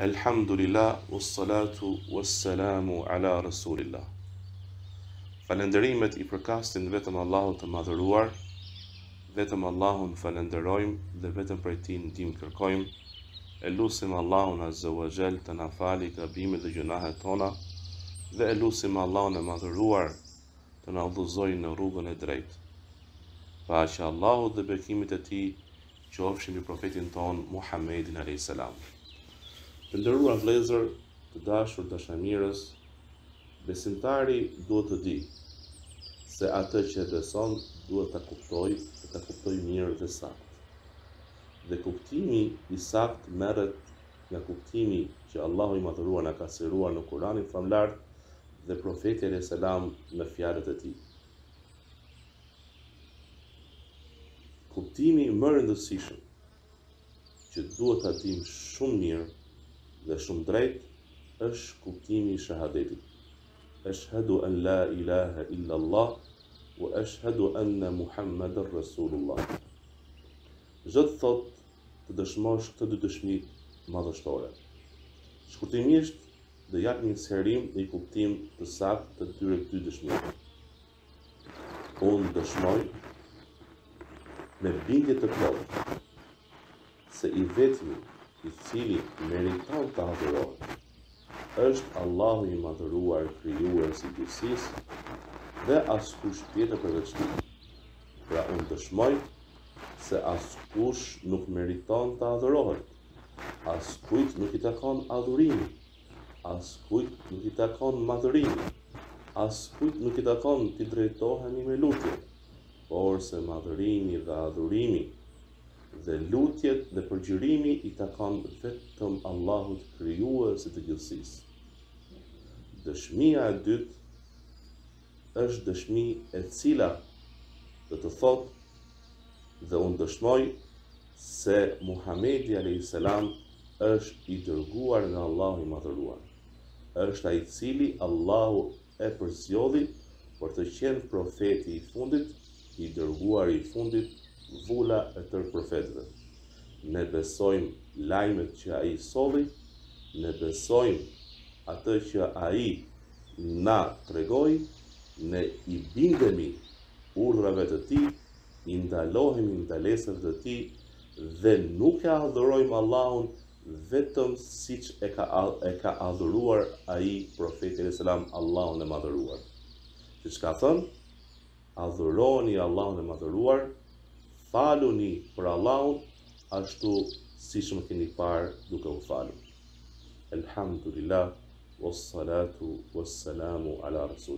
Alhamdulillah wassalatu wassalamu ala rasulillah. Falënderimet I përkasin vetëm Allahut të madhëruar, vetëm Allahun falënderojmë dhe vetëm prej tij ndihmë kërkojmë. Elusim Allahun azza wa jall të na falë gabimet dhe gjunahet tona dhe elusim Allahun e madhëruar të na udhëzojë në rrugën e drejtë. Paqja e Allahut dhe bekimet e tij qofshin mbi profetin ton Muhammedin alayhis salam. Të nderuar vëllezër, të dashur dashamirës, besimtari duhet të di se atë që beson duhet ta kuptojë, të ta kuptojë mirë dhe saktë. Dhe kuptimi I saktë merret nga kuptimi që Allahu I madhëruar na ka sqaruar në Kur'anin famlar dhe profeti alayhis salam me fjalët e tij. Kuptimi më I rëndësishëm që duhet ta dim shumë mirë dhe shumë drejt është kuptimi I shahadetit. Ashhadu an la ilaha illa Allah wa ashhadu anna Muhammadan Rasulullah. Çdo të thotë të dëshmosh këto dy dëshmi madhështore. Shkurtimisht do jap një sqarim dhe kuptim të saktë të këtyre dy dëshmive. Unë dëshmoj me bindje të plotë se I vetmi I cili meriton të adhurohet, është Allahu I madhëruar krijuesi I gjithësisë dhe askush tjetër përveç tij. Pra unë dëshmoj se askush nuk meriton të adhurohet, askujt nuk I takon adhurimi, askujt nuk I takon madhërimi, askujt nuk I takon t'i drejtohemi me lutje, por se madhërimi dhe adhurimi dhe lutjet dhe përgjërimi I takon vetëm Allahut krijuesit të gjithësisë. Dëshmia e dytë është dëshmi e cila do të thotë dhe unë dëshmoj se Muhamedi alayhis salam është I dërguar nga Allahu I madhëruar. Është ai I cili Allahu e përzgjodhi për të qenë profeti I fundit, I dërguari I fundit, vula e tërë profetëve. Ne besojmë lajmet që ai solli, ne besojmë atë që ai na tregoi, ne I bindemi urdhrave të tij, I ndalohemi ndalesave të tij dhe nuk e adhurojmë Allahun vetëm siç e ka adhuruar ai profeti alayhis salam Allahun e madhëruar. Siç ka thënë, adhuroni Allahun e madhëruar, faluni për Allahun, ashtu siç më keni parë duke u falur. Elhamdulillah, wassalatu wassalamu ala rasul.